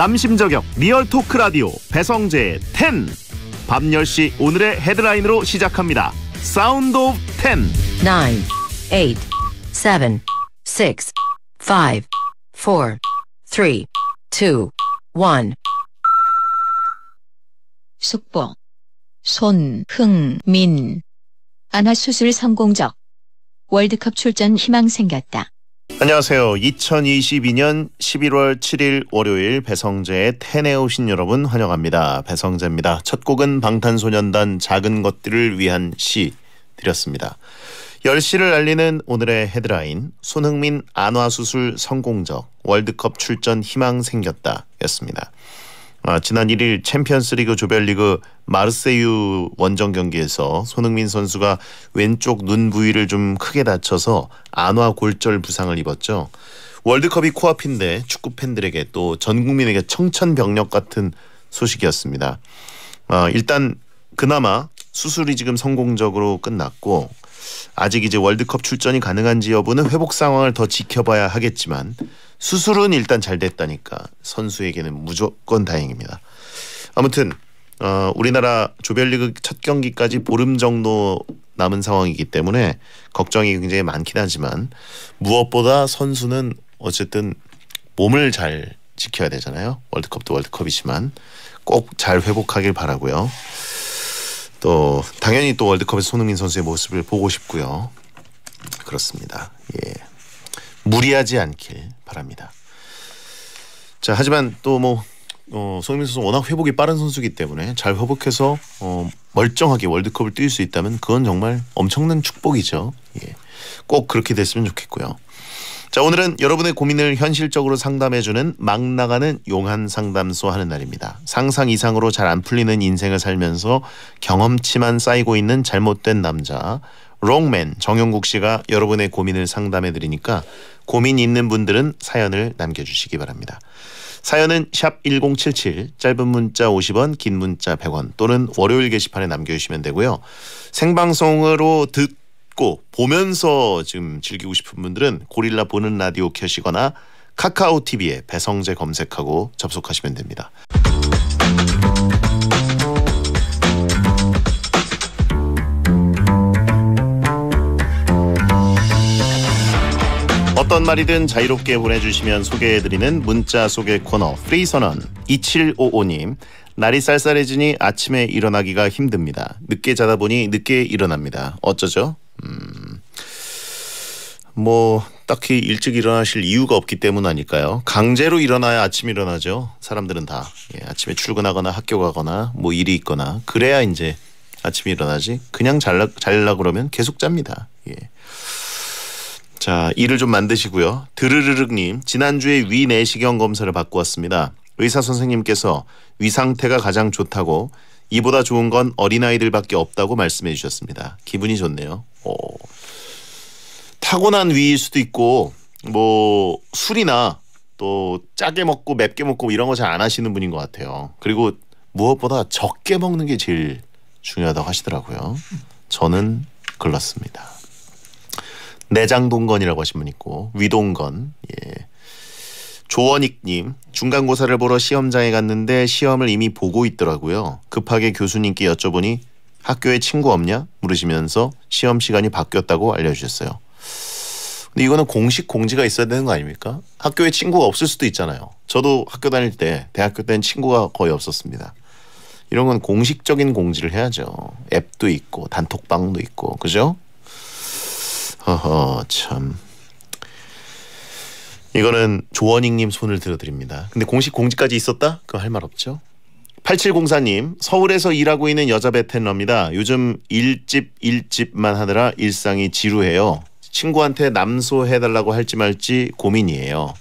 남심저격 리얼 토크 라디오 배성재 10. 밤 10시 오늘의 헤드라인으로 시작합니다. 사운드 오브 10. 9, 8, 7, 6, 5, 4, 3, 2, 1. 속보. 손흥민. 안아수술 성공적. 월드컵 출전 희망 생겼다. 안녕하세요. 2022년 11월 7일 월요일 배성재의 10에 오신 여러분 환영합니다. 배성재입니다. 첫 곡은 방탄소년단 작은 것들을 위한 시 드렸습니다. 10시를 알리는 오늘의 헤드라인 손흥민 안화수술 성공적 월드컵 출전 희망 생겼다 였습니다. 지난 1일 챔피언스리그 조별리그 마르세유 원정 경기에서 손흥민 선수가 왼쪽 눈 부위를 좀 크게 다쳐서 안화 골절 부상을 입었죠. 월드컵이 코앞인데 축구 팬들에게 또 전 국민에게 청천벽력 같은 소식이었습니다. 일단 그나마 수술이 지금 성공적으로 끝났고 아직 이제 월드컵 출전이 가능한지 여부는 회복 상황을 더 지켜봐야 하겠지만 수술은 일단 잘 됐다니까 선수에게는 무조건 다행입니다. 아무튼 우리나라 조별리그 첫 경기까지 보름 정도 남은 상황이기 때문에 걱정이 굉장히 많긴 하지만 무엇보다 선수는 어쨌든 몸을 잘 지켜야 되잖아요. 월드컵도 월드컵이지만 꼭 잘 회복하길 바라고요. 또 당연히 또 월드컵에서 손흥민 선수의 모습을 보고 싶고요. 그렇습니다. 예. 무리하지 않길 바랍니다. 자, 하지만 또 손흥민 선수 워낙 회복이 빠른 선수이기 때문에 잘 회복해서 멀쩡하게 월드컵을 뛸 수 있다면 그건 정말 엄청난 축복이죠. 예. 꼭 그렇게 됐으면 좋겠고요. 자, 오늘은 여러분의 고민을 현실적으로 상담해주는 막 나가는 용한 상담소 하는 날입니다. 상상 이상으로 잘 안 풀리는 인생을 살면서 경험치만 쌓이고 있는 잘못된 남자 롱맨 정용국 씨가 여러분의 고민을 상담해드리니까 고민 있는 분들은 사연을 남겨주시기 바랍니다. 사연은 샵 1077 짧은 문자 50원 긴 문자 100원 또는 월요일 게시판에 남겨주시면 되고요. 생방송으로 듣고 보면서 지금 즐기고 싶은 분들은 고릴라 보는 라디오 켜시거나 카카오TV에 배성재 검색하고 접속하시면 됩니다. 어떤 말이든 자유롭게 보내주시면 소개해드리는 문자 소개 코너 프리선언. 2755님. 날이 쌀쌀해지니 아침에 일어나기가 힘듭니다. 늦게 자다 보니 늦게 일어납니다. 어쩌죠? 딱히 일찍 일어나실 이유가 없기 때문 아닐까요? 강제로 일어나야 아침에 일어나죠. 사람들은 다. 예, 아침에 출근하거나 학교 가거나 뭐 일이 있거나 그래야 이제 아침에 일어나지. 그냥 잘라 그러면 계속 잡니다. 예. 자, 일을 좀 만드시고요. 드르르륵님. 지난주에 위 내시경 검사를 받고 왔습니다. 의사 선생님께서 위 상태가 가장 좋다고 이보다 좋은 건 어린아이들밖에 없다고 말씀해 주셨습니다. 기분이 좋네요. 타고난 위일 수도 있고 술이나 또 짜게 먹고 맵게 먹고 이런 거 잘 안 하시는 분인 것 같아요. 그리고 무엇보다 적게 먹는 게 제일 중요하다고 하시더라고요. 저는 글렀습니다. 내장동건이라고 하신 분 있고 위동건. 예. 조원익님. 중간고사를 보러 시험장에 갔는데 시험을 이미 보고 있더라고요. 급하게 교수님께 여쭤보니 학교에 친구 없냐? 물으시면서 시험 시간이 바뀌었다고 알려주셨어요. 근데 이거는 공식 공지가 있어야 되는 거 아닙니까? 학교에 친구가 없을 수도 있잖아요. 저도 학교 다닐 때 대학교 때는 친구가 거의 없었습니다. 이런 건 공식적인 공지를 해야죠. 앱도 있고 단톡방도 있고 그죠? 참 이거는 조원익님 손을 들어드립니다. 근데 공식 공지까지 있었다? 그거 할 말 없죠. 8704님. 서울에서 일하고 있는 여자 베테너입니다. 요즘 일집만 하느라 일상이 지루해요. 친구한테 남소해달라고 할지 말지 고민이에요.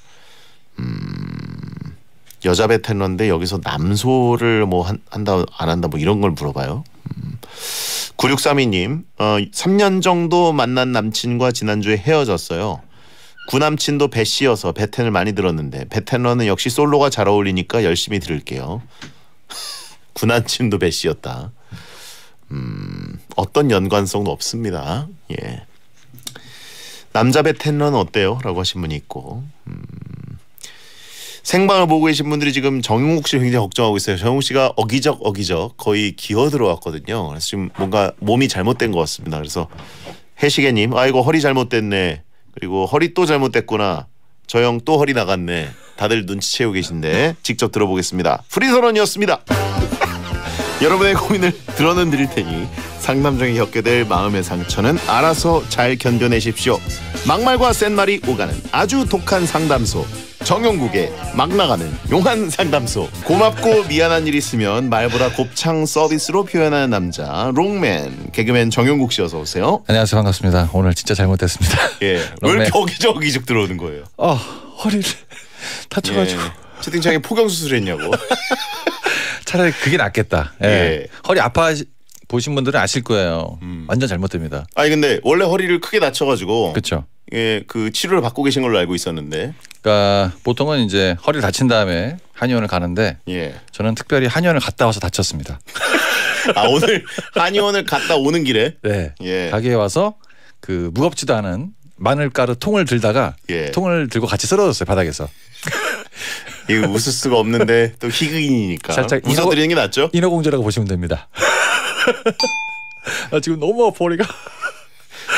여자 베테너인데 여기서 남소를 한다 안 한다 이런 걸 물어봐요. 9632님. 3년 정도 만난 남친과 지난주에 헤어졌어요. 구남친도 배씨여서 배텐을 많이 들었는데 배텐러는 역시 솔로가 잘 어울리니까 열심히 들을게요. 구남친도 배씨였다. 어떤 연관성도 없습니다. 예. 남자 배텐러는 어때요? 라고 하신 분이 있고 생방을 보고 계신 분들이 지금 정용국 씨 굉장히 걱정하고 있어요. 정용국 씨가 어기적 거의 기어 들어왔거든요. 그래서 지금 뭔가 몸이 잘못된 것 같습니다. 그래서 해시계님, 아이고 허리 잘못됐네. 그리고 허리 또 잘못됐구나. 저 형 또 허리 나갔네. 다들 눈치채고 계신데 직접 들어보겠습니다. 프리선언이었습니다. 여러분의 고민을 들어는 드릴 테니 상담 중에 겪게 될 마음의 상처는 알아서 잘 견뎌내십시오. 막말과 센 말이 오가는 아주 독한 상담소. 정용국의 막 나가는 용한 상담소. 고맙고 미안한 일 있으면 말보다 곱창 서비스로 표현하는 남자 롱맨 개그맨 정용국 씨 어서 오세요. 안녕하세요. 반갑습니다. 오늘 진짜 잘못됐습니다. 예. 왜 이렇게 어기적 들어오는 거예요? 허리를 다쳐가지고. 예. 채팅창에 포경 수술했냐고. 차라리 그게 낫겠다. 예. 예. 허리 아파 보신 분들은 아실 거예요. 완전 잘못됩니다. 아니 근데 원래 허리를 크게 다쳐가지고. 그렇죠. 예, 그 치료를 받고 계신 걸로 알고 있었는데. 그러니까 보통은 이제 허리를 다친 다음에 한의원을 가는데. 예. 저는 특별히 한의원을 갔다 와서 다쳤습니다. 아 오늘 한의원을 갔다 오는 길에. 네. 예. 가게에 와서 그 무겁지도 않은 마늘가루 통을 들다가. 예. 통을 들고 같이 쓰러졌어요 바닥에서. 이거 웃을 수가 없는데 또 희극인이니까. 살짝 웃어드리는 게 낫죠? 인어공주라고 보시면 됩니다. 아, 지금 너무 아파 허리가.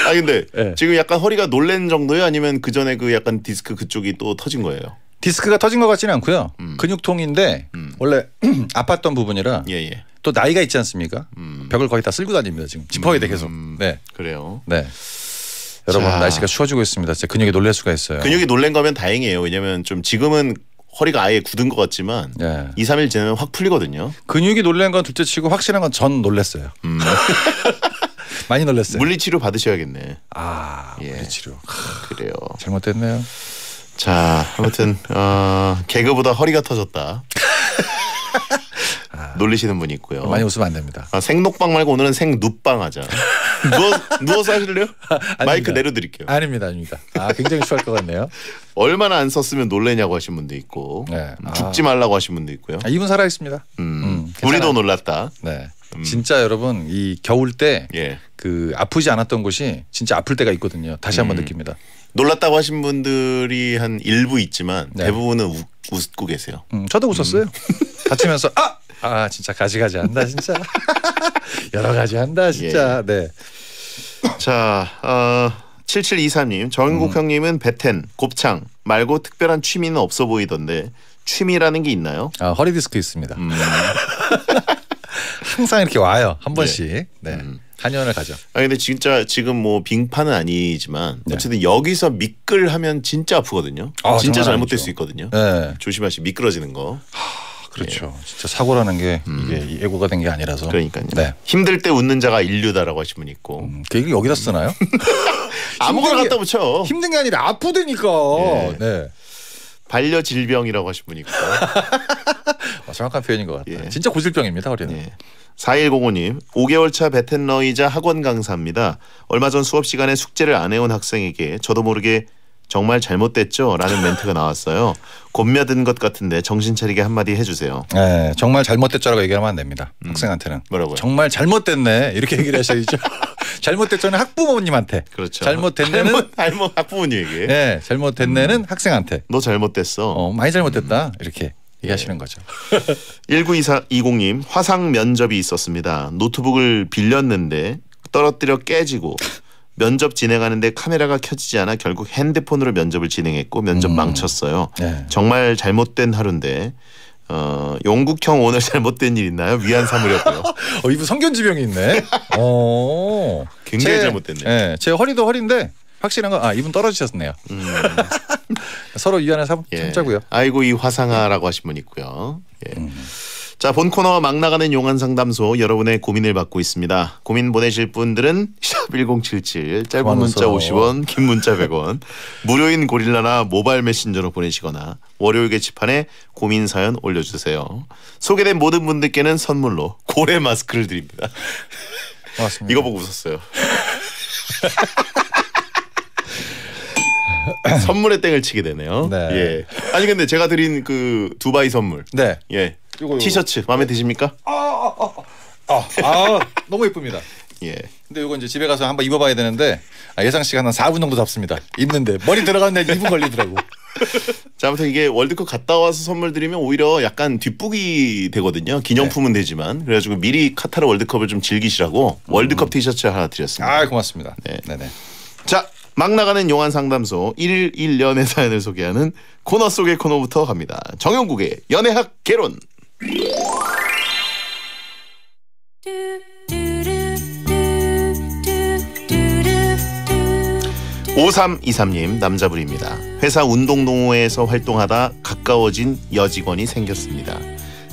아 근데 네. 지금 약간 허리가 놀란 정도예요? 아니면 그 전에 그 약간 디스크 그쪽이 또 터진 거예요? 디스크가 터진 것 같지는 않고요. 근육통인데 원래 아팠던 부분이라. 예예. 또 나이가 있지 않습니까? 벽을 거의 다 쓸고 다닙니다 지금. 지퍼에다 계속. 네. 그래요. 네. 여러분 자. 날씨가 추워지고 있습니다. 진짜 근육이 놀랄 수가 있어요. 근육이 놀란 거면 다행이에요. 왜냐면 좀 지금은 허리가 아예 굳은 것 같지만. 예. 2, 3일 지나면 확 풀리거든요. 근육이 놀란 건 둘째치고 확실한 건 전 놀랐어요. 많이 놀랐어요. 물리치료 받으셔야겠네. 아 예. 물리치료. 그래요. 잘못됐네요. 자 아무튼 개그보다 허리가 터졌다. 아, 놀리시는 분이 있고요. 많이 웃으면 안 됩니다. 아, 생녹방 말고 오늘은 생눕방 하자. 누워서 하실래요? 아, 마이크 내려드릴게요. 아닙니다. 아 굉장히 추할 것 같네요. 얼마나 안 썼으면 놀래냐고 하신 분도 있고. 네. 죽지 말라고 하신 분도 있고요. 아, 이분 살아있습니다. 우리도 놀랐다. 네. 진짜 여러분 이 겨울 때 그 아프지 않았던 곳이 진짜 아플 때가 있거든요. 다시 한번 느낍니다. 놀랐다고 하신 분들이 한 일부 있지만. 네. 대부분은 웃고 계세요. 저도 웃었어요. 다치면서 아 진짜 가지가지 한다 진짜. 여러 가지 한다 진짜. 예. 네. 자 7723님 정용국 형님은 베텐 곱창 말고 특별한 취미는 없어 보이던데 취미라는 게 있나요? 아 허리 디스크 있습니다. 항상 이렇게 와요. 한 번씩. 네. 한의원을 가죠. 아 근데 진짜 지금 뭐 빙판은 아니지만. 네. 어쨌든 여기서 미끌하면 진짜 아프거든요. 아, 진짜 잘못될 수 있거든요. 네. 조심하시 미끄러지는 거. 하, 그렇죠. 예. 진짜 사고라는 게 이게 예고가 된 게 아니라서. 그러니까요. 네. 힘들 때 웃는 자가 인류다라고 하신 분 있고. 그게 여기다 쓰나요? 아무거나 갖다 붙여. 힘든 게 아니라 아프다니까. 예. 네. 반려질병이라고 하신 분이 있고. 정확한 표현인 것 같아요. 예. 진짜 고질병입니다. 허리는. 예. 4105님 5개월 차 베텐러이자 학원 강사입니다. 얼마 전 수업 시간에 숙제를 안 해온 학생에게 저도 모르게 정말 잘못됐죠? 라는 멘트가 나왔어요. 곤며든 것 같은데 정신 차리게 한마디 해주세요. 네, 정말 잘못됐죠라고 얘기하면 안 됩니다. 학생한테는. 뭐라고요? 정말 잘못됐네 이렇게 얘기를 하셔야죠. 잘못됐죠는 학부모님한테. 그렇죠. 잘못됐네는 학부모님에게. 네, 잘못됐네는 학생한테. 너 잘못됐어. 많이 잘못됐다. 이렇게. 얘기하시는 거죠. 192420님 화상 면접이 있었습니다. 노트북을 빌렸는데 떨어뜨려 깨지고 면접 진행하는데 카메라가 켜지지 않아 결국 핸드폰으로 면접을 진행했고 면접 망쳤어요. 네. 정말 잘못된 하루인데 용국 형 오늘 잘못된 일 있나요? 위안 삼으려고요. 이분 성견지병이 있네. 굉장히 잘못됐네요. 네, 제 허리도 허리인데 확실한 건 이분 떨어지셨네요. 서로 위안을 삼자고요. 예. 아이고 이 화상아라고 하신 분 있고요. 예. 자, 본 코너 막 나가는 용한 상담소 여러분의 고민을 받고 있습니다. 고민 보내실 분들은 샵1077 짧은 문자 50원 긴 문자 100원 무료인 고릴라나 모바일 메신저로 보내시거나 월요일 게시판에 고민 사연 올려주세요. 소개된 모든 분들께는 선물로 고래 마스크를 드립니다. 맞습니다. 이거 보고 웃었어요. 선물에 땡을 치게 되네요. 네. 예. 아니 근데 제가 드린 그 두바이 선물. 네. 예. 요거. 티셔츠 마음에 드십니까? 너무 예쁩니다. 예. 근데 요거 이제 집에 가서 한번 입어봐야 되는데 예상 시간 한 4분 정도 잡습니다. 입는데 머리 들어가는데 2분 걸리더라고. 자, 아무튼 이게 월드컵 갔다 와서 선물 드리면 오히려 약간 뒷북이 되거든요. 기념품은 네. 되지만. 그래가지고 미리 카타르 월드컵을 좀 즐기시라고 월드컵 티셔츠 하나 드렸습니다. 아, 고맙습니다. 네. 네네. 자, 막 나가는 용한 상담소 1일 1연애 사연을 소개하는 코너 속의 코너부터 갑니다. 정용국의 연애학 개론. (5323님) 남자분입니다. 회사 운동동호회에서 활동하다 가까워진 여직원이 생겼습니다.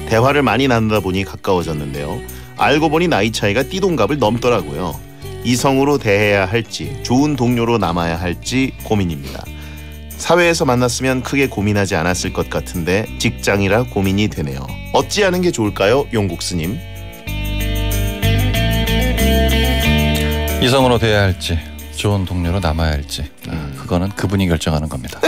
대화를 많이 나누다 보니 가까워졌는데요. 알고 보니 나이 차이가 띠동갑을 넘더라고요. 이성으로 대해야 할지 좋은 동료로 남아야 할지 고민입니다. 사회에서 만났으면 크게 고민하지 않았을 것 같은데 직장이라 고민이 되네요. 어찌하는 게 좋을까요, 용국스님? 이성으로 대해야 할지 좋은 동료로 남아야 할지 그거는 그분이 결정하는 겁니다.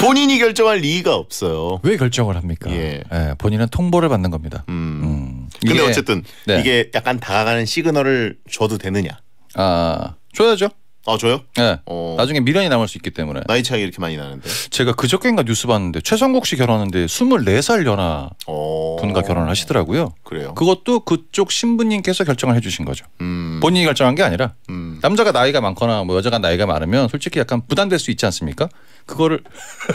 본인이 결정할 리가 없어요. 왜 결정을 합니까? 예. 예, 본인은 통보를 받는 겁니다. 근데 이게, 어쨌든 네. 이게 약간 다가가는 시그널을 줘도 되느냐? 아, 줘야죠. 아, 줘요? 네. 나중에 미련이 남을 수 있기 때문에. 나이 차이가 이렇게 많이 나는데. 제가 그저께인가 뉴스 봤는데 최성국 씨 결혼하는데 24살 연하 분과 결혼을 하시더라고요. 그래요? 그것도 그쪽 신부님께서 결정을 해주신 거죠. 본인이 결정한 게 아니라 남자가 나이가 많거나 뭐 여자가 나이가 많으면 솔직히 약간 부담될 수 있지 않습니까? 그거를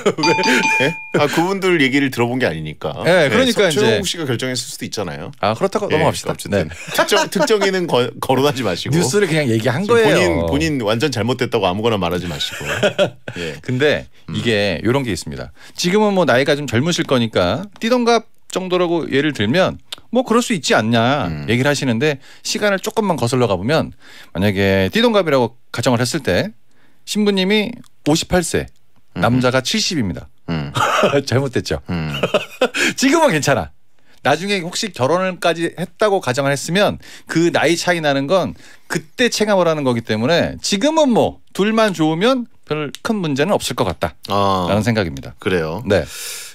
왜? 네? 아, 그분들 얘기를 들어본 게 아니니까. 네, 그러니까 이제 최성국 씨가 결정했을 수도 있잖아요. 아, 그렇다고 네, 넘어갑시다. 네. 특정인은 거론하지 마시고. 뉴스를 그냥 얘기한 거예요. 본인 완전 잘못됐다고 아무거나 말하지 마시고. 예. 근데 이게 이런 게 있습니다. 지금은 뭐 나이가 좀 젊으실 거니까 띠동갑 정도라고 예를 들면 뭐 그럴 수 있지 않냐 얘기를 하시는데 시간을 조금만 거슬러 가보면 만약에 띠동갑이라고 가정을 했을 때 신부님이 58세 남자가 70입니다. 잘못됐죠. 지금은 괜찮아. 나중에 혹시 결혼까지 했다고 가정을 했으면 그 나이 차이 나는 건 그때 체감을 하는 거기 때문에 지금은 뭐 둘만 좋으면 별 큰 문제는 없을 것 같다라는 생각입니다. 그래요. 네.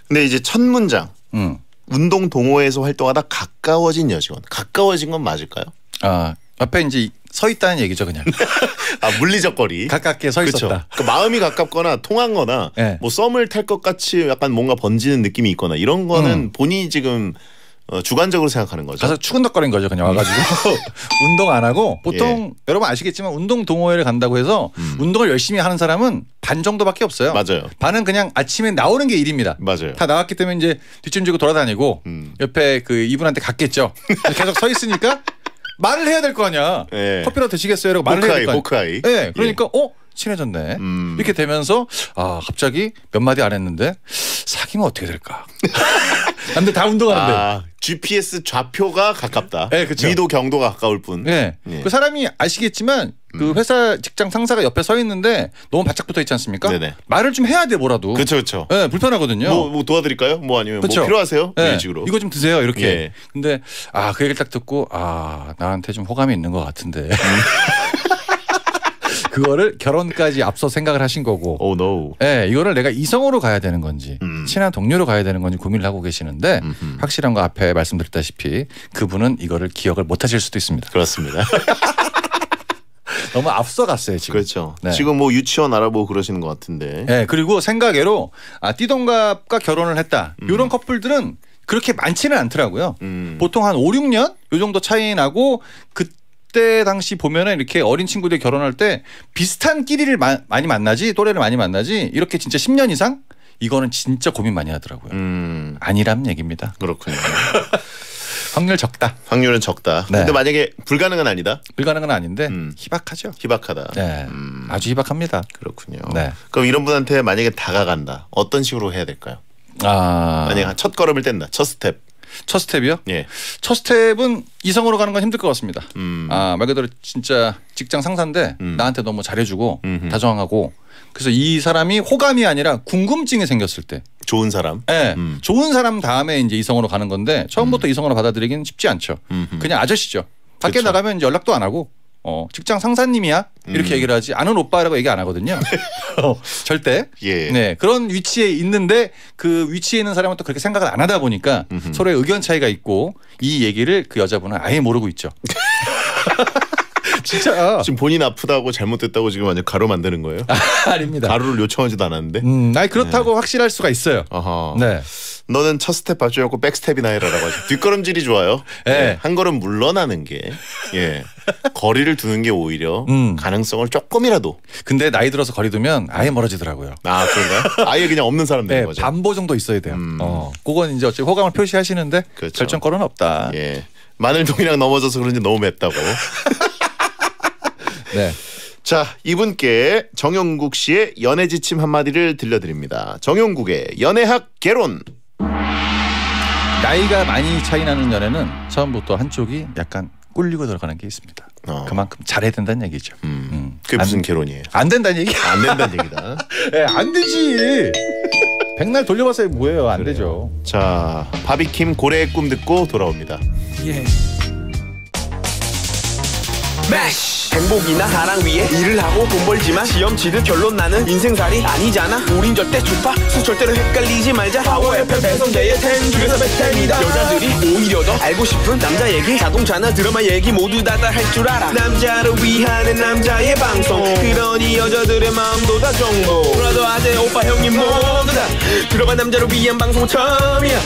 근데 이제 첫 문장 운동 동호회에서 활동하다 가까워진 여직원. 가까워진 건 맞을까요? 아, 앞에 이제 서 있다는 얘기죠, 그냥. 아, 물리적 거리. 가깝게 서 있었다. 그러니까 마음이 가깝거나 통한 거나 네. 뭐 썸을 탈 것 같이 약간 뭔가 번지는 느낌이 있거나 이런 거는 본인이 지금 주관적으로 생각하는 거죠. 가서 추근덕거린 거죠. 그냥 와가지고 운동 안 하고 보통 예. 여러분 아시겠지만 운동 동호회를 간다고 해서 운동을 열심히 하는 사람은 반 정도밖에 없어요. 맞아요. 반은 그냥 아침에 나오는 게 일입니다. 맞아요. 다 나왔기 때문에 이제 뒷짐지고 돌아다니고 옆에 그 이분한테 갔겠죠. 계속 서 있으니까 말을 해야 될 거 아니야. 예. 커피라도 드시겠어요? 라고 말을 해야 될 거 아니야. 호크아이. 네, 그러니까 예. 친해졌네. 이렇게 되면서 아, 갑자기 몇 마디 안 했는데 사귀면 어떻게 될까? 근데 다 운동하는데. 아, GPS 좌표가 가깝다. 네, 그렇죠. 위도 경도가 가까울 뿐. 네. 예. 그 사람이 아시겠지만 그 회사 직장 상사가 옆에 서 있는데 너무 바짝 붙어 있지 않습니까? 네네. 말을 좀 해야 돼 뭐라도. 그렇죠, 그렇죠. 네, 불편하거든요. 뭐 도와드릴까요? 뭐 아니면 그쵸? 뭐 필요하세요? 네. 이런 식으로. 이거 좀 드세요 이렇게. 예. 근데 아, 그 얘기를 딱 듣고 아, 나한테 좀 호감이 있는 것 같은데. 그거를 결혼까지 앞서 생각을 하신 거고 oh, no. 네, 이거를 내가 이성으로 가야 되는 건지 친한 동료로 가야 되는 건지 고민을 하고 계시는데 확실한 거 앞에 말씀드렸다시피 그분은 이거를 기억을 못 하실 수도 있습니다. 그렇습니다. 너무 앞서갔어요 지금. 그렇죠. 네. 지금 뭐 유치원 알아보고 그러시는 것 같은데. 네, 그리고 생각외로 아, 띠동갑과 결혼을 했다 이런 커플들은 그렇게 많지는 않더라고요. 보통 한 5, 6년 이 정도 차이 나고 그때 당시 보면은 이렇게 어린 친구들이 결혼할 때 비슷한 끼리를 많이 만나지 또래를 많이 만나지 이렇게 진짜 10년 이상 이거는 진짜 고민 많이 하더라고요. 아니란 얘기입니다. 그렇군요. 확률 적다. 확률은 적다. 네. 근데 만약에 불가능은 아니다. 불가능은 아닌데 희박하죠. 희박하다. 네. 아주 희박합니다. 그렇군요. 네. 그럼 이런 분한테 만약에 다가간다. 어떤 식으로 해야 될까요? 아, 만약에 첫 걸음을 뗀다. 첫 스텝. 첫 스텝이요? 예. 첫 스텝은 이성으로 가는 건 힘들 것 같습니다. 아, 말 그대로 진짜 직장 상사인데 나한테 너무 잘해주고 다정하고 그래서 이 사람이 호감이 아니라 궁금증이 생겼을 때 좋은 사람? 네. 좋은 사람 다음에 이제 이성으로 가는 건데 처음부터 이성으로 받아들이기는 쉽지 않죠. 그냥 아저씨죠. 밖에 그쵸. 나가면 이제 연락도 안 하고 직장 상사님이야 이렇게 얘기를 하지 아는 오빠라고 얘기 안 하거든요. 절대. 예. 네, 그런 위치에 있는데 그 위치에 있는 사람은 또 그렇게 생각을 안 하다 보니까 서로의 의견 차이가 있고 이 얘기를 그 여자분은 아예 모르고 있죠. 진짜. 지금 본인 아프다고 잘못됐다고 지금 완전 가로 만드는 거예요? 아닙니다. 가로를 요청하지도 않았는데. 아니 그렇다고 네. 확실할 수가 있어요. 어허. 네. 너는 첫 스텝 받쳐놓고 백스텝이나 해라라고 하죠. 뒷걸음질이 좋아요. 네. 네. 한 걸음 물러나는 게 예. 거리를 두는 게 오히려 가능성을 조금이라도. 근데 나이 들어서 거리 두면 아예 멀어지더라고요. 아 그런가요? 아예 그냥 없는 사람 되는 네, 거죠. 반보 정도 있어야 돼요. 그건 이제 어차피 호감을 표시하시는데 그렇죠. 결정권은 없다. 예. 마늘동이랑 넘어져서 그런지 너무 맵다고. 네. 자, 이분께 정용국 씨의 연애 지침 한마디를 들려드립니다. 정용국의 연애학 개론. 나이가 많이 차이 나는 연애는 처음부터 한쪽이 약간 꿀리고 들어가는 게 있습니다. 그만큼 잘해야 된다는 얘기죠. 그게 무슨 개론이에요? 안 된다는 얘기? 안 된다는 얘기다. 예, 네, 안 되지. 백날 돌려봤어요. 뭐예요? 안 그래요. 되죠. 자, 바비킴 고래의 꿈 듣고 돌아옵니다. 예. 매쉬. 행복이나 사랑 위에 일을 하고 돈 벌지만 시험치듯 결론 나는 인생살이 아니잖아. 우린 절대 주파수 절대로 헷갈리지 말자. 파워FM 배성재의 10 중에서 베스템이다. 여자들이 오히려 더 알고 싶은 남자 얘기, 자동차나 드라마 얘기 모두 다 할 줄 알아. 남자를 위하는 남자의 방송. 그러니 여자들의 마음도 다 정보. 브라더 아재 오빠 형님 모두 다 들어간 남자를 위한 방송 처음이야.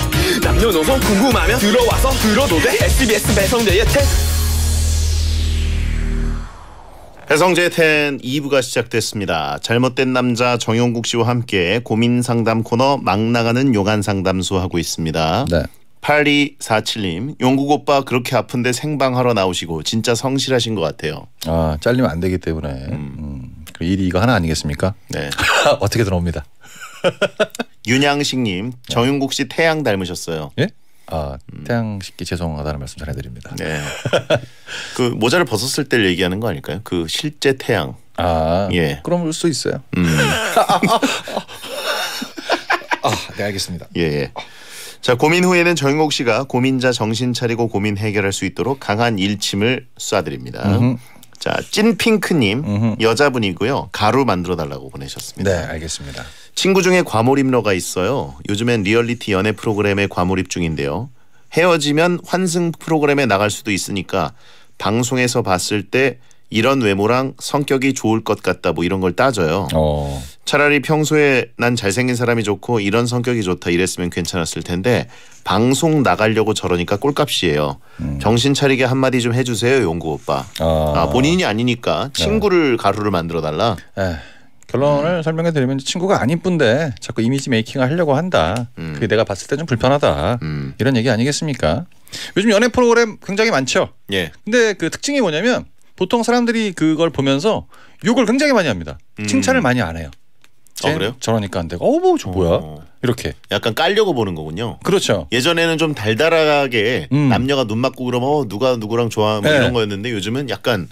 남녀노소 궁금하면 들어와서 들어도 돼. SBS 배성재의 10. 배성재의 10 2부가 시작됐습니다. 잘못된 남자 정용국 씨와 함께 고민 상담 코너 막 나가는 용한 상담소 하고 있습니다. 네. 8247님. 용국 오빠 그렇게 아픈데 생방하러 나오시고 진짜 성실하신 것 같아요. 아 잘리면 안 되기 때문에. 일이 이거 하나 아니겠습니까? 네. 어떻게든 옵니다. 윤양식님. 정용국 씨 태양 닮으셨어요. 예? 아, 태양식기 죄송하다는 말씀 전해드립니다. 네. 그 모자를 벗었을 때를 얘기하는 거 아닐까요? 그 실제 태양. 아, 예. 그럼 수 있어요. 아, 네 알겠습니다. 예. 자 고민 후에는 정용국 씨가 고민자 정신 차리고 고민 해결할 수 있도록 강한 일침을 쏴드립니다. 자 찐핑크님 여자분이고요. 가루 만들어 달라고 보내셨습니다. 네 알겠습니다. 친구 중에 과몰입러가 있어요. 요즘엔 리얼리티 연애 프로그램에 과몰입 중인데요. 헤어지면 환승 프로그램에 나갈 수도 있으니까 방송에서 봤을 때 이런 외모랑 성격이 좋을 것 같다 뭐 이런 걸 따져요. 차라리 평소에 난 잘생긴 사람이 좋고 이런 성격이 좋다 이랬으면 괜찮았을 텐데 방송 나가려고 저러니까 꼴값이에요. 정신 차리게 한마디 좀 해주세요 용구 오빠. 아, 본인이 아니니까 친구를 가루를 만들어달라. 결론을 설명해드리면 친구가 아닌 뿐데 자꾸 이미지 메이킹을 하려고 한다. 그게 내가 봤을 때 좀 불편하다. 이런 얘기 아니겠습니까? 요즘 연애 프로그램 굉장히 많죠. 예. 근데 그 특징이 뭐냐면 보통 사람들이 그걸 보면서 욕을 굉장히 많이 합니다. 칭찬을 많이 안 해요. 아, 그래요? 저러니까 안 되고 뭐 저 뭐야? 이렇게. 약간 깔려고 보는 거군요. 그렇죠. 예전에는 좀 달달하게 남녀가 눈 맞고 그러면 누가 누구랑 좋아 뭐 이런 거였는데 요즘은 약간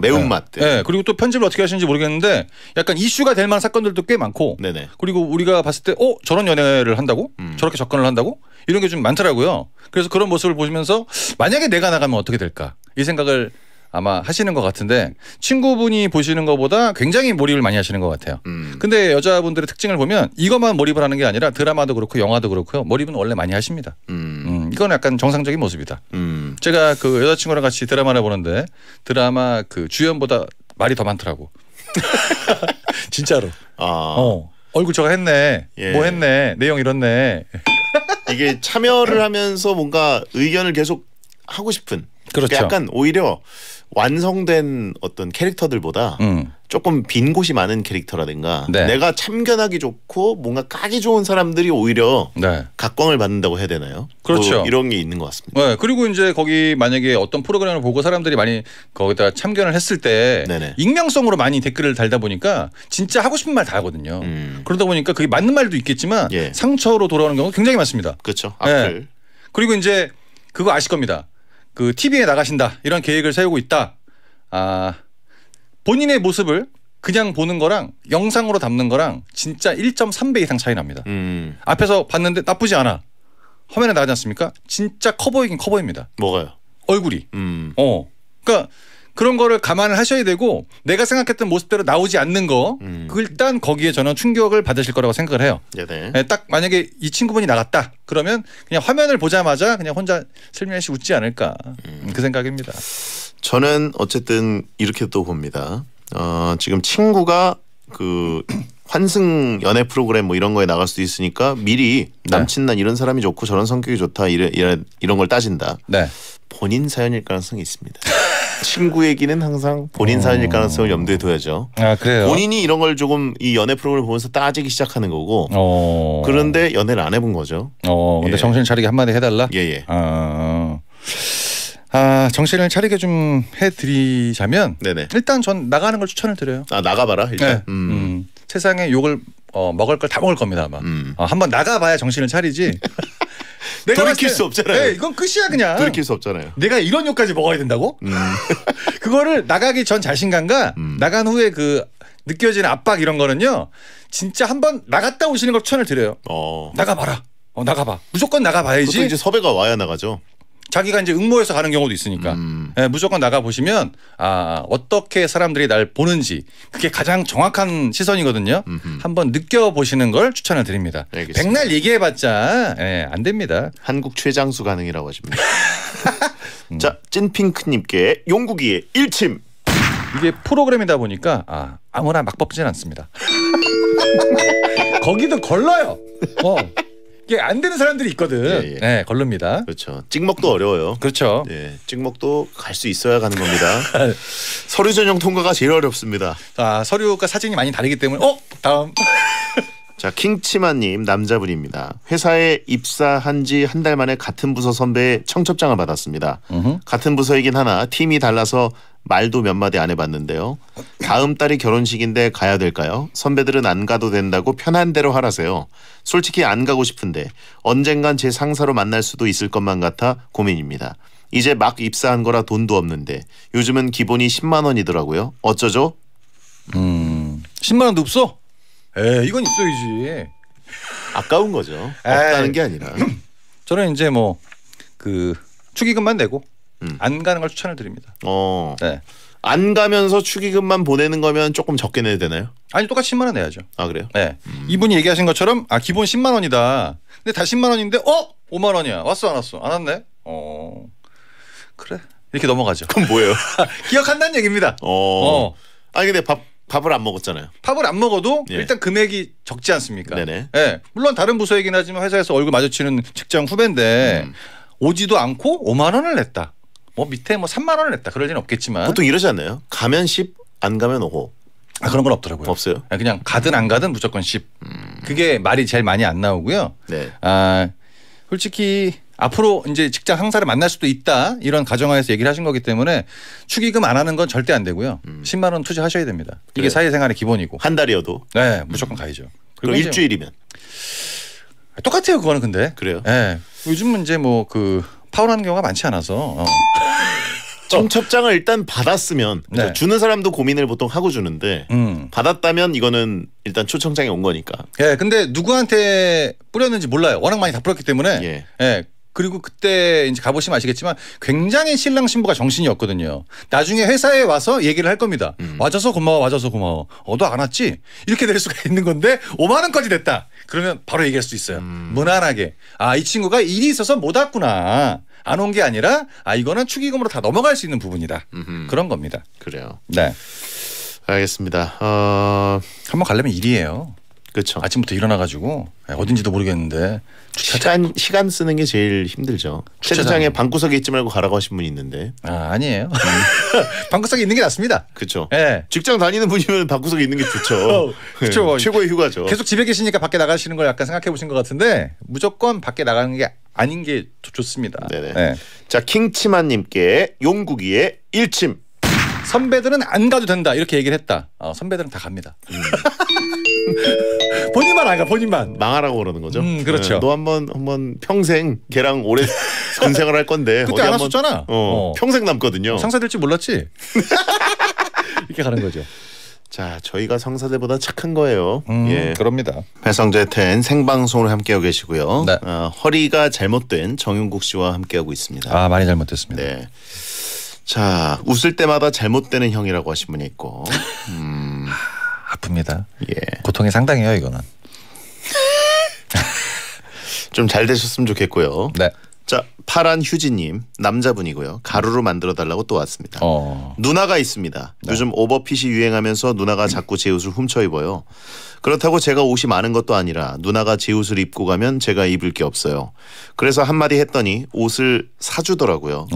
매운맛. 네. 네. 그리고 또 편집을 어떻게 하시는지 모르겠는데 약간 이슈가 될 만한 사건들도 꽤 많고. 네네. 그리고 우리가 봤을 때 저런 연애를 한다고? 저렇게 접근을 한다고? 이런 게 좀 많더라고요. 그래서 그런 모습을 보시면서 만약에 내가 나가면 어떻게 될까? 이 생각을 아마 하시는 것 같은데 친구분이 보시는 것보다 굉장히 몰입을 많이 하시는 것 같아요. 근데 여자분들의 특징을 보면 이것만 몰입을 하는 게 아니라 드라마도 그렇고 영화도 그렇고요. 몰입은 원래 많이 하십니다. 이건 약간 정상적인 모습이다. 제가 그 여자친구랑 같이 드라마를 보는데 드라마 그 주연보다 말이 더 많더라고. 진짜로. 얼굴 저거 했네. 예. 뭐 했네. 내용 이렇네. 이게 참여를 하면서 뭔가 의견을 계속 하고 싶은. 그렇죠. 약간 오히려 완성된 어떤 캐릭터들보다 조금 빈 곳이 많은 캐릭터라든가 네. 내가 참견하기 좋고 뭔가 까기 좋은 사람들이 오히려 네. 각광을 받는다고 해야 되나요? 그렇죠. 뭐 이런 게 있는 것 같습니다. 네. 그리고 이제 거기 만약에 어떤 프로그램을 보고 사람들이 많이 거기다 참견을 했을 때 네네. 익명성으로 많이 댓글을 달다 보니까 진짜 하고 싶은 말 다 하거든요. 그러다 보니까 그게 맞는 말도 있겠지만 예. 상처로 돌아오는 경우가 굉장히 많습니다. 그렇죠. 악플. 네. 그리고 이제 그거 아실 겁니다. 그 TV에 나가신다 이런 계획을 세우고 있다. 아 본인의 모습을 그냥 보는 거랑 영상으로 담는 거랑 진짜 1.3배 이상 차이 납니다. 앞에서 봤는데 나쁘지 않아. 화면에 나가지 않습니까? 진짜 커 보이긴 커 보입니다. 뭐가요? 얼굴이. 그러니까 그런 거를 감안을 하셔야 되고 내가 생각했던 모습대로 나오지 않는 거. 일단 거기에 저는 충격을 받으실 거라고 생각을 해요. 네, 딱 만약에 이 친구분이 나갔다. 그러면 그냥 화면을 보자마자 그냥 혼자 슬며시 웃지 않을까. 그 생각입니다. 저는 어쨌든 이렇게 또 봅니다. 지금 친구가 그 환승 연애 프로그램 뭐 이런 거에 나갈 수도 있으니까 미리 남친 난 이런 사람이 좋고 저런 성격이 좋다 이런 걸 따진다. 네. 본인 사연일 가능성이 있습니다. 친구 얘기는 항상 본인 사연일 가능성을 염두에 둬야죠. 아, 그래요? 본인이 이런 걸 조금 이 연애 프로그램을 보면서 따지기 시작하는 거고 그런데 연애를 안 해본 거죠. 근데 예. 정신 차리게 한마디 해달라? 예예. 정신을 차리게 좀 해드리자면 네네. 일단 전 나가는 걸 추천을 드려요. 아, 나가봐라 일단? 네. 세상에 욕을 먹을 걸 다 먹을 겁니다 아마. 한번 나가봐야 정신을 차리지. 내가 돌이킬 수 없잖아요. 네, 이건 끝이야 그냥. 돌이킬 수 없잖아요. 내가 이런 욕까지 먹어야 된다고? 그거를 나가기 전 자신감과 나간 후에 그 느껴지는 압박 이런 거는요. 진짜 한번 나갔다 오시는 걸 추천을 드려요. 나가봐라. 나가봐. 무조건 나가봐야지. 그것도 이제 섭외가 와야 나가죠. 자기가 이제 응모해서 가는 경우도 있으니까 네, 무조건 나가 보시면 어떻게 사람들이 날 보는지 그게 가장 정확한 시선이거든요. 한번 느껴보시는 걸 추천을 드립니다. 알겠습니다. 백날 얘기해봤자 네, 안 됩니다. 한국 최장수 가능이라고 하십니다. 자, 찐핑크님께 용국이의 1침. 이게 프로그램이다 보니까 아무나 막 뽑진 않습니다. 거기도 걸러요. 이게 안 되는 사람들이 있거든. 예, 예. 네, 걸릅니다. 그렇죠. 찍먹도 어려워요. 그렇죠. 예, 찍먹도 갈 수 있어야 가는 겁니다. 서류 전형 통과가 제일 어렵습니다. 서류가 사진이 많이 다르기 때문에. 다음. 자, 킹치마님 남자분입니다. 회사에 입사한 지 한 달 만에 같은 부서 선배의 청첩장을 받았습니다. 같은 부서이긴 하나 팀이 달라서 말도 몇 마디 안 해봤는데요. 다음 달이 결혼식인데 가야 될까요? 선배들은 안 가도 된다고 편한 대로 하라세요. 솔직히 안 가고 싶은데 언젠간 제 상사로 만날 수도 있을 것만 같아 고민입니다. 이제 막 입사한 거라 돈도 없는데 요즘은 기본이 10만 원이더라고요. 어쩌죠? 10만 원도 없어? 이건 있어야지. 아까운 거죠. 없다는 게 아니라. 저는 이제 뭐 그 축의금만 내고 안 가는 걸 추천을 드립니다. 네. 안 가면서 축의금만 보내는 거면 조금 적게 내야 되나요? 아니, 똑같이 10만 원 내야죠. 아, 그래요? 네. 이분이 얘기하신 것처럼 기본 10만 원이다. 근데 다 10만 원인데 5만 원이야. 왔어 안 왔어? 안 왔네. 그래. 이렇게 넘어가죠. 그럼 뭐예요? 기억한다는 얘기입니다. 아니 근데 밥을 안 먹었잖아요. 밥을 안 먹어도 예. 일단 금액이 적지 않습니까? 네네. 예. 물론 다른 부서이긴 하지만 회사에서 얼굴 마주치는 직장 후배인데 오지도 않고 5만 원을 냈다. 뭐 밑에 뭐 3만 원을 냈다. 그럴 리는 없겠지만. 보통 이러지 않나요? 가면 10, 안 가면 5. 그런 건 없더라고요. 없어요? 그냥 가든 안 가든 무조건 10. 그게 말이 제일 많이 안 나오고요. 네. 솔직히 앞으로 이제 직장 상사를 만날 수도 있다. 이런 가정하에서 얘기를 하신 거기 때문에 축의금 안 하는 건 절대 안 되고요. 10만 원 투자하셔야 됩니다. 이게 그래요. 사회생활의 기본이고. 한 달이어도? 네. 무조건 가야죠. 그리고 일주일이면? 똑같아요. 그거는 근데. 그래요? 네. 요즘은 이제 뭐 그 파혼하는 경우가 많지 않아서. 청첩장을 일단 받았으면 그러니까 네. 주는 사람도 고민을 보통 하고 주는데 받았다면 이거는 일단 초청장이 온 거니까. 예, 근데 누구한테 뿌렸는지 몰라요. 워낙 많이 다 뿌렸기 때문에. 예. 그리고 그때 이제 가보시면 아시겠지만 굉장히 신랑 신부가 정신이 없거든요. 나중에 회사에 와서 얘기를 할 겁니다. 와줘서 고마워, 와줘서 고마워. 너 안 왔지? 이렇게 될 수가 있는 건데 5만 원까지 됐다. 그러면 바로 얘기할 수 있어요. 무난하게. 이 친구가 일이 있어서 못 왔구나. 안 온 게 아니라 이거는 축의금으로 다 넘어갈 수 있는 부분이다. 그런 겁니다. 그래요. 네. 알겠습니다. 한번 가려면 일이에요. 그렇죠. 아침부터 일어나가지고 어딘지도 모르겠는데 시간 쓰는 게 제일 힘들죠. 주차장에 방구석에 있지 말고 가라고 하신 분이 있는데. 아니에요. 방구석에 있는 게 낫습니다. 그렇죠. 네. 직장 다니는 분이면 방구석에 있는 게 좋죠. 그렇죠. 네. 최고의 휴가죠. 계속 집에 계시니까 밖에 나가시는 걸 약간 생각해 보신 것 같은데 무조건 밖에 나가는 게 아닌 게 좋습니다. 네네. 네. 자, 킹치마님께 용국이의 1침. 선배들은 안 가도 된다 이렇게 얘기를 했다. 선배들은 다 갑니다. 본인만 안 가. 본인만 망하라고 그러는 거죠. 그렇죠. 너 한번 평생 걔랑 오래 군생활 할 건데 그때 안 왔었잖아. 평생 남거든요. 상사 될지 몰랐지. 이렇게 가는 거죠. 자, 저희가 성사대보다 착한 거예요. 예, 그럽니다. 배성재 텐 생방송을 함께하고 계시고요. 네. 허리가 잘못된 정용국 씨와 함께하고 있습니다. 많이 잘못됐습니다. 네. 자, 웃을 때마다 잘못되는 형이라고 하신 분이 있고. 아픕니다. 예. 고통이 상당해요 이거는. 좀 잘 되셨으면 좋겠고요. 네. 자, 파란 휴지님, 남자분이고요. 가루로 만들어달라고 또 왔습니다. 누나가 있습니다. 네. 요즘 오버핏이 유행하면서 누나가 자꾸 제 옷을 훔쳐 입어요. 그렇다고 제가 옷이 많은 것도 아니라 누나가 제 옷을 입고 가면 제가 입을 게 없어요. 그래서 한마디 했더니 옷을 사주더라고요.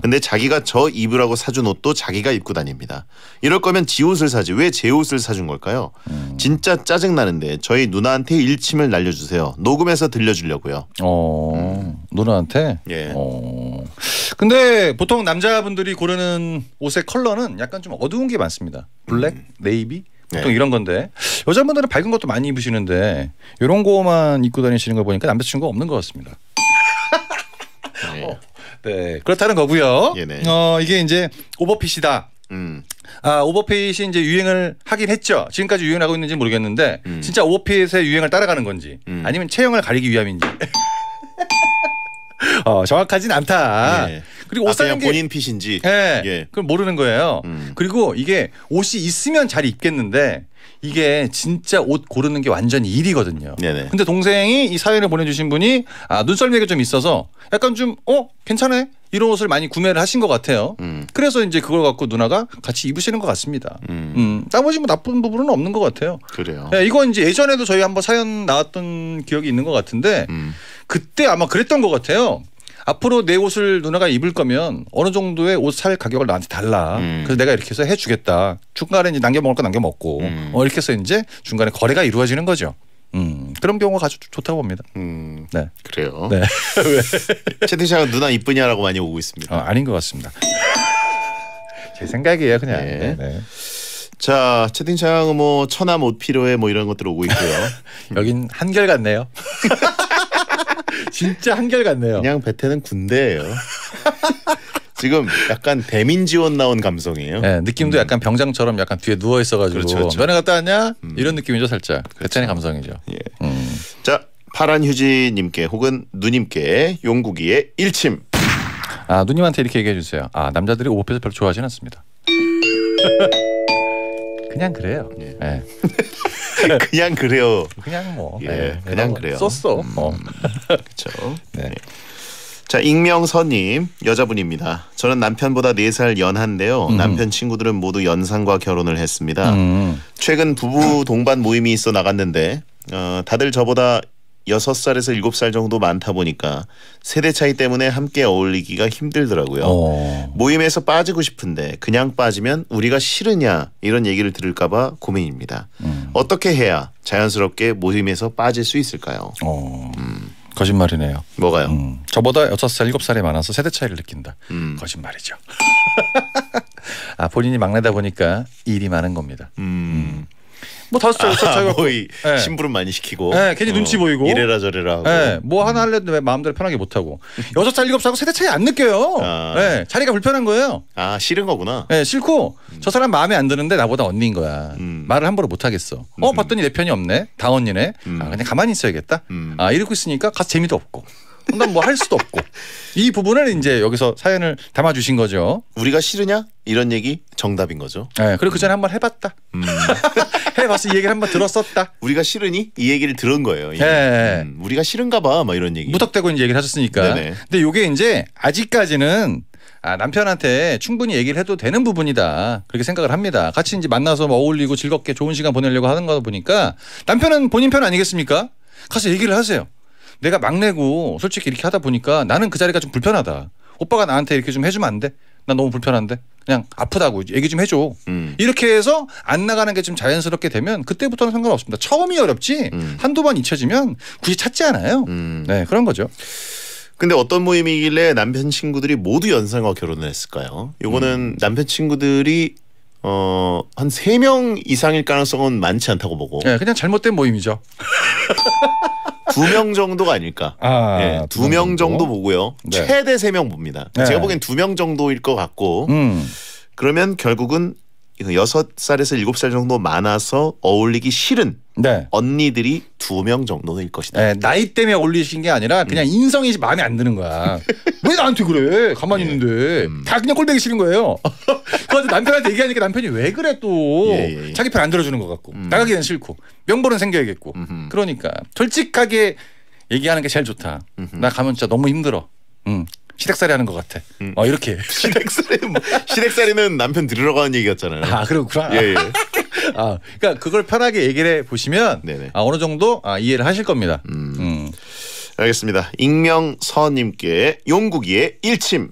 근데 자기가 저 입으라고 사준 옷도 자기가 입고 다닙니다. 이럴 거면 지 옷을 사지 왜 제 옷을 사준 걸까요? 진짜 짜증나는데 저희 누나한테 일침을 날려주세요. 녹음해서 들려주려고요. 누나한테? 예. 근데 보통 남자분들이 고르는 옷의 컬러는 약간 좀 어두운 게 많습니다. 블랙, 네이비 보통 예. 이런 건데 여자분들은 밝은 것도 많이 입으시는데 이런 거만 입고 다니시는 걸 보니까 남자친구가 없는 것 같습니다. 예. 네, 그렇다는 거고요. 예, 이게 이제 오버핏이다. 아, 오버핏이 이제 유행을 하긴 했죠. 지금까지 유행을 하고 있는지 모르겠는데 진짜 오버핏의 유행을 따라가는 건지 아니면 체형을 가리기 위함인지. 정확하진 않다. 네. 그리고 옷 사는 게 본인 핏인지. 네. 예. 그걸 모르는 거예요. 그리고 이게 옷이 있으면 잘 입겠는데 이게 진짜 옷 고르는 게 완전히 일이거든요. 네네. 근데 동생이 이 사연을 보내주신 분이 눈썰미가 좀 있어서 약간 좀 괜찮아? 이런 옷을 많이 구매를 하신 것 같아요. 그래서 이제 그걸 갖고 누나가 같이 입으시는 것 같습니다. 나머지 뭐 나쁜 부분은 없는 것 같아요. 그래요. 네, 이건 이제 예전에도 저희 한번 사연 나왔던 기억이 있는 것 같은데 그때 아마 그랬던 것 같아요. 앞으로 내 옷을 누나가 입을 거면 어느 정도의 옷 살 가격을 나한테 달라. 그래서 내가 이렇게 해서 해주겠다. 중간에 이제 남겨 먹을 거 남겨 먹고 이렇게 해서 이제 중간에 거래가 이루어지는 거죠. 그런 경우가 아주 좋다고 봅니다. 네, 그래요. 네. 왜? 채팅창은 누나 이쁘냐라고 많이 오고 있습니다. 아닌 것 같습니다. 제 생각이에요, 그냥. 네. 네, 네. 자, 채팅창은 뭐 천함 옷 필요해 뭐 이런 것들 오고 있고요. 여긴 한결 같네요. 진짜 한결 같네요. 그냥 베테는 군대예요. 지금 약간 대민 지원 나온 감성이에요. 네, 느낌도 약간 병장처럼 약간 뒤에 누워 있어가지고 그렇죠, 그렇죠. 면회 갔다 왔냐? 이런 느낌이죠, 살짝. 그렇죠. 베테는 감성이죠. 예. 자, 파란 휴지님께 혹은 누님께 용국이의 일침. 아, 누님한테 이렇게 얘기해 주세요. 남자들이 오버핏을 별로 좋아하진 않습니다. 그냥 그래요. 예. 네. 그냥 그래요. 그냥 뭐. 예, 네. 그냥 그래요. 썼어. 그렇죠. 네. 자, 익명서님, 여자분입니다. 저는 남편보다 4살 연한데요. 남편 친구들은 모두 연상과 결혼을 했습니다. 최근 부부 동반 모임이 있어 나갔는데 다들 저보다 6살에서 7살 정도 많다 보니까 세대 차이 때문에 함께 어울리기가 힘들더라고요. 모임에서 빠지고 싶은데 그냥 빠지면 우리가 싫으냐 이런 얘기를 들을까 봐 고민입니다. 어떻게 해야 자연스럽게 모임에서 빠질 수 있을까요? 거짓말이네요. 뭐가요? 저보다 6살, 7살이 많아서 세대 차이를 느낀다. 거짓말이죠. 본인이 막내다 보니까 일이 많은 겁니다. 뭐 5살, 6살 차이가 거의 심부름 많이 시키고 네, 괜히 눈치 보이고 이래라 저래라 하고 네, 뭐 하나 하려도 왜 마음대로 편하게 못하고 6살, 7살하고 세대 차이 안 느껴요. 네, 자리가 불편한 거예요. 싫은 거구나. 네, 싫고 저 사람 마음에 안 드는데 나보다 언니인 거야. 말을 함부로 못하겠어. 봤더니 내 편이 없네. 다 언니네. 그냥 가만히 있어야겠다. 이러고 있으니까 가서 재미도 없고 난 뭐 할 수도 없고 이 부분을 이제 여기서 사연을 담아주신 거죠. 우리가 싫으냐? 이런 얘기 정답인 거죠. 네, 그리고 그전에 한번 해봤다. 해봤어. 이 얘기를 한번 들었었다. 우리가 싫으니? 이 얘기를 들은 거예요. 네. 우리가 싫은가 봐. 막 이런 얘기. 무턱대고 이제 얘기를 하셨으니까. 네네. 근데 이게 이제 아직까지는 남편한테 충분히 얘기를 해도 되는 부분이다. 그렇게 생각을 합니다. 같이 이제 만나서 어울리고 즐겁게 좋은 시간 보내려고 하는 거다 보니까 남편은 본인 편 아니겠습니까? 가서 얘기를 하세요. 내가 막내고 솔직히 이렇게 하다 보니까 나는 그 자리가 좀 불편하다. 오빠가 나한테 이렇게 좀 해주면 안 돼? 난 너무 불편한데 그냥 아프다고 얘기 좀 해줘. 이렇게 해서 안 나가는 게 좀 자연스럽게 되면 그때부터는 상관없습니다. 처음이 어렵지 한두 번 잊혀지면 굳이 찾지 않아요. 네, 그런 거죠. 근데 어떤 모임이길래 남편 친구들이 모두 연상과 결혼을 했을까요? 요거는 남편 친구들이 한 3명 이상일 가능성은 많지 않다고 보고. 네, 그냥 잘못된 모임이죠. 2명 정도가 아닐까. 네, 2명 정도 보고요. 네. 최대 3명 봅니다. 네. 제가 보기엔 2명 정도일 것 같고 그러면 결국은 6살에서 7살 정도 많아서 어울리기 싫은 네. 언니들이 2명 정도일 것이다. 네, 나이 때문에 어울리신 게 아니라 그냥 인성이 마음에 안 드는 거야. 왜 나한테 그래? 가만히 있는데. 다 그냥 꼴보기 싫은 거예요. 그래서 남편한테 얘기하니까 남편이 왜 그래 또. 예. 자기 편 안 들어주는 것 같고. 나가기는 싫고. 명분은 생겨야겠고. 그러니까 솔직하게 얘기하는 게 제일 좋다. 나 가면 진짜 너무 힘들어. 시댁살이 하는 것 같아. 아, 이렇게. 시댁살이는 남편 들으라고 하는 얘기 같잖아요. 아, 그렇구나. 예, 예. 아, 그러니까 그걸 편하게 얘기를 해 보시면 아, 어느 정도 아, 이해를 하실 겁니다. 알겠습니다. 익명서님께 용국이의 일침.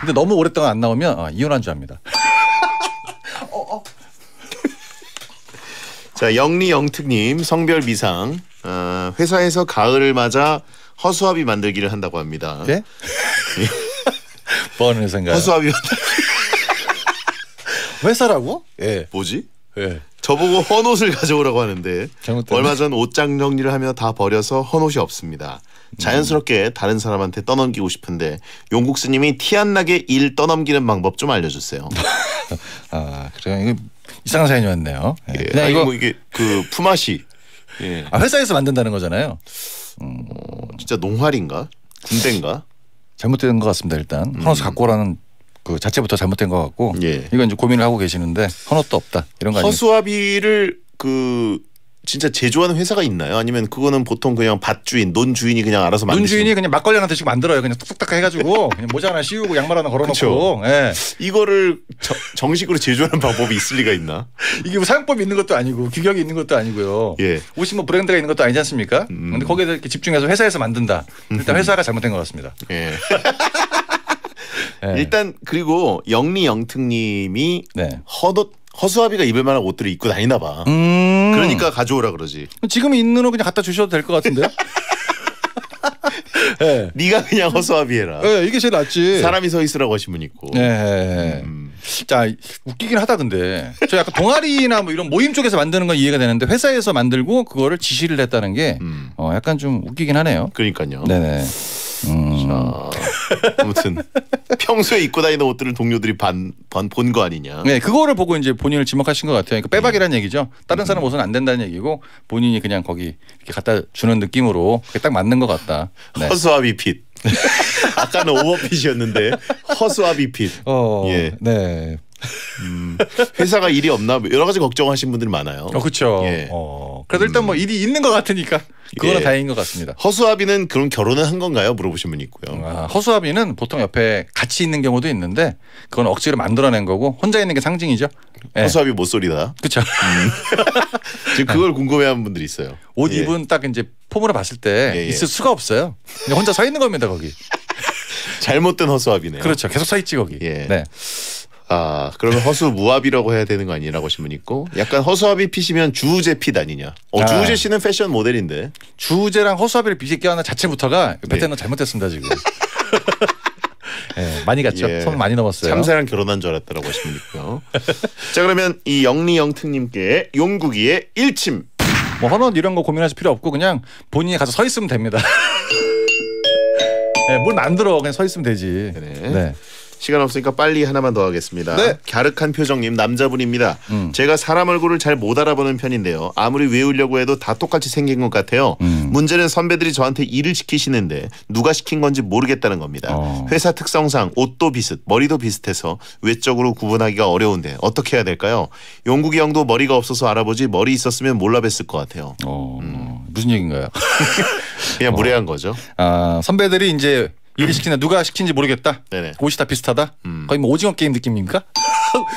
근데 너무 오랫동안 안 나오면 아, 이혼한 줄 압니다. 자, 영리영특님 성별 미상. 어, 회사에서 가을을 맞아 허수아비 만들기를 한다고 합니다. 네? 뭐 하는 회사인가요? 허수아비 만들기. 회사라고? 예. 뭐지? 예. 저보고 헌옷을 가져오라고 하는데 얼마 전 옷장 정리를 하며 다 버려서 헌옷이 없습니다. 자연스럽게 다른 사람한테 떠넘기고 싶은데 용국 스님이 티 안 나게 일 떠넘기는 방법 좀 알려주세요. 아, 그래요? 이거 이상한 사연이 왔네요. 예. 예. 그냥 이거 뭐 이게 그 품앗이. 예. 아, 회사에서 만든다는 거잖아요. 진짜 농활인가? 군대인가? 잘못된 것 같습니다. 일단 헌옷을 갖고 오라는 그 자체부터 잘못된 것 같고, 예. 이건 이제 고민을 하고 계시는데 헌옷도 없다 이런 거 아니에요? 허수아비를 그 진짜 제조하는 회사가 있나요? 아니면 그거는 보통 그냥 밭주인, 논주인이 그냥 알아서 만드는? 논주인이 그냥 막걸리한테씩 만들어요. 그냥 뚝뚝딱 해가지고 그냥 모자 하나 씌우고 양말 하나 걸어놓고. 예. 이거를 정식으로 제조하는 방법이 있을 리가 있나? 이게 뭐 사용법이 있는 것도 아니고 규격이 있는 것도 아니고요. 예. 옷이 뭐 브랜드가 있는 것도 아니지 않습니까? 근데 거기에 이렇게 집중해서 회사에서 만든다. 일단 회사가 잘못된 것 같습니다. 예. 네. 일단 그리고 영리영특님이 네. 허수아비가 입을 만한 옷들을 입고 다니나 봐. 그러니까 가져오라 그러지. 지금 있는 옷 그냥 갖다 주셔도 될 것 같은데요? 네. 네가 그냥 허수아비 해라. 네, 이게 제일 낫지. 사람이 서 있으라고 하신 분 있고. 네. 자, 웃기긴 하다 근데. 저 약간 동아리나 뭐 이런 모임 쪽에서 만드는 건 이해가 되는데 회사에서 만들고 그거를 지시를 했다는 게 약간 좀 웃기긴 하네요. 그러니까요. 네네. 자, 아무튼 평소에 입고 다니던 옷들을 동료들이 본 거 아니냐. 네, 그거를 보고 이제 본인을 지목하신 것 같아요. 그러니까 빼박이라는 얘기죠. 다른 사람 옷은 안 된다는 얘기고 본인이 그냥 거기 이렇게 갖다 주는 느낌으로 그게 딱 맞는 것 같다. 네. 허수아비 핏. 아까는 오버핏이었는데 허수아비 핏. 예. 네. 회사가 일이 없나 여러 가지 걱정하신 분들이 많아요. 그렇죠. 예. 그래도 일단 뭐 일이 있는 것 같으니까 그거는 예. 다행인 것 같습니다. 허수아비는 그럼 결혼을 한 건가요? 물어보신 분이 있고요. 아, 허수아비는 보통 옆에 같이 있는 경우도 있는데 그건 억지로 만들어낸 거고 혼자 있는 게 상징이죠. 예. 허수아비 못소리다. 그렇죠. 지금 그걸 궁금해하는 분들이 있어요. 옷 입은 예. 딱 이제 폼으로 봤을 때 예예. 있을 수가 없어요. 그냥 혼자 서 있는 겁니다 거기. 잘못된 허수아비네요. 그렇죠. 계속 서 있지 거기. 예. 네. 아, 그러면 허수무아비라고 해야 되는 거 아니라고 하신 분 있고, 약간 허수아비 핏이면 주우재 핏 아니냐. 아. 주우재 씨는 패션 모델인데 주우재랑 허수아비를 비슷하게 하는 자체부터가 베테랑 네. 잘못했습니다 지금. 네, 많이 갔죠. 예. 손 많이 넘었어요. 참새랑 결혼한 줄 알았다라고 하신 분 있고요. 자, 그러면 이 영리영특님께 용국이의 일침. 뭐 헌옷 이런 거 고민하실 필요 없고 그냥 본인이 가서 서 있으면 됩니다. 네, 뭘 만들어 그냥 서 있으면 되지. 네. 네. 시간 없으니까 빨리 하나만 더 하겠습니다. 네. 갸륵한 표정님 남자분입니다. 제가 사람 얼굴을 잘 못 알아보는 편인데요. 아무리 외우려고 해도 다 똑같이 생긴 것 같아요. 문제는 선배들이 저한테 일을 시키시는데 누가 시킨 건지 모르겠다는 겁니다. 회사 특성상 옷도 비슷, 머리도 비슷해서 외적으로 구분하기가 어려운데 어떻게 해야 될까요? 용국이 형도 머리가 없어서 알아보지 머리 있었으면 몰라뵀을 것 같아요. 무슨 얘기인가요? 그냥 무례한 거죠. 아, 선배들이 이제 일을 시키나 누가 시킨지 모르겠다. 네네. 옷이 다 비슷하다. 거의 뭐 오징어 게임 느낌입니까?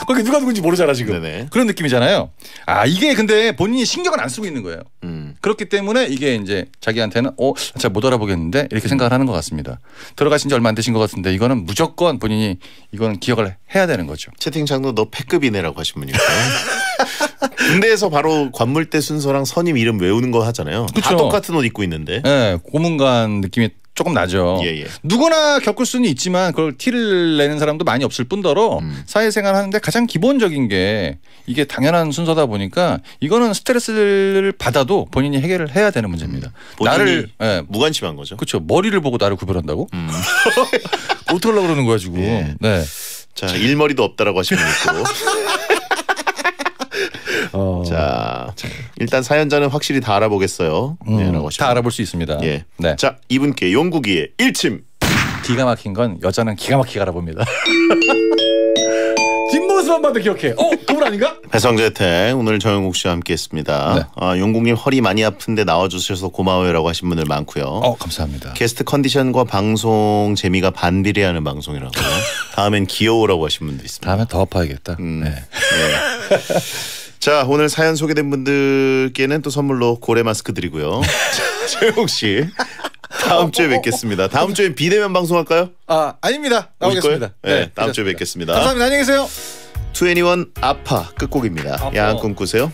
거기 누가 누군지 모르잖아 지금. 네네. 그런 느낌이잖아요. 아, 이게 근데 본인이 신경을 안 쓰고 있는 거예요. 그렇기 때문에 이게 이제 자기한테는 잘 못 알아보겠는데 이렇게 생각을 하는 것 같습니다. 들어가신 지 얼마 안 되신 것 같은데 이거는 무조건 본인이 이건 기억을 해야 되는 거죠. 채팅창도 너 패급이네라고 하신 분이고요. 군대에서 바로 관물대 순서랑 선임 이름 외우는 거 하잖아요. 그쵸? 다 똑같은 옷 입고 있는데. 네, 고문관 느낌이 조금 나죠. 예예. 누구나 겪을 수는 있지만 그걸 티를 내는 사람도 많이 없을 뿐더러 사회생활 하는데 가장 기본적인 게 이게 당연한 순서다 보니까 이거는 스트레스를 받아도 본인이 해결을 해야 되는 문제입니다. 나를 예. 무관심한 거죠. 그렇죠. 머리를 보고 나를 구별한다고? 어떻게 하려고 그러는 거야 지금. 예. 네. 자, 일머리도 없다라고 하시면 있고. 자, 일단 사연자는 확실히 다 알아보겠어요. 네, 다 알아볼 수 있습니다. 예. 네. 자, 이분께 용국이의 일침. 기가 막힌 건 여자는 기가 막히게 알아봅니다. 뒷모습만 봐도 기억해. 어? 그분 아닌가? 배성재 혜택 오늘 정용국 씨와 함께했습니다. 네. 아, 용국님 허리 많이 아픈데 나와주셔서 고마워요라고 하신 분들 많고요. 감사합니다. 게스트 컨디션과 방송 재미가 반비례하는 방송이라고 다음엔 귀여우라고 하신 분도 있습니다. 다음엔 더 아파야겠다. 네. 자, 오늘 사연 소개된 분들께는 또 선물로 고래 마스크 드리고요. 정용국 씨 다음 주에 뵙겠습니다. 다음 주엔 비대면 방송할까요? 아닙니다. 나오겠습니다. 네, 다음 주에 뵙겠습니다. 감사합니다. 안녕히 계세요. 투애니원 아파 끝곡입니다. 야한 꿈 꾸세요.